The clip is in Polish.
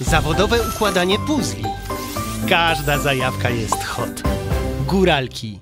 Zawodowe układanie puzli. Każda zajawka jest hot. Góralki.